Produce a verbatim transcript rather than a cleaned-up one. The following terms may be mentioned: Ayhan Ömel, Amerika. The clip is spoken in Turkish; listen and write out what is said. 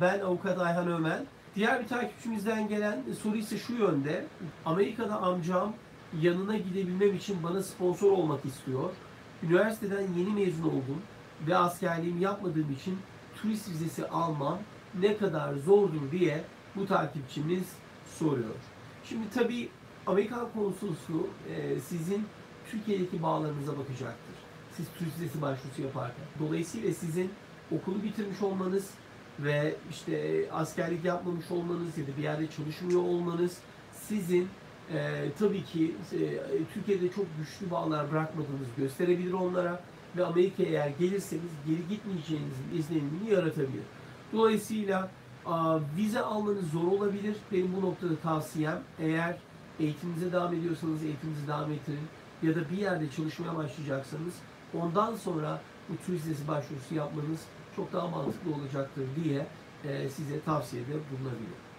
Ben avukat Ayhan Ömel. Diğer bir takipçimizden gelen soru ise şu yönde. Amerika'da amcam yanına gidebilmem için bana sponsor olmak istiyor. Üniversiteden yeni mezun oldum ve askerliğimi yapmadığım için turist vizesi almam ne kadar zordur diye bu takipçimiz soruyor. Şimdi tabii Amerikan konsolosluğu sizin Türkiye'deki bağlarınıza bakacaktır. Siz turist vizesi başvurusu yaparken. Dolayısıyla sizin okulu bitirmiş olmanız ve işte askerlik yapmamış olmanız ya da bir yerde çalışmıyor olmanız sizin e, tabii ki e, Türkiye'de çok güçlü bağlar bırakmadığınızı gösterebilir onlara ve Amerika'ya eğer gelirseniz geri gitmeyeceğinizin izlenimini yaratabilir. Dolayısıyla a, vize almanız zor olabilir. Benim bu noktada tavsiyem, eğer eğitiminize devam ediyorsanız eğitiminizi devam ettirin ya da bir yerde çalışmaya başlayacaksanız ondan sonra bu turist vizesi başvurusu yapmanız çok daha mantıklı olacaktır diye size tavsiyede bulunabilirim.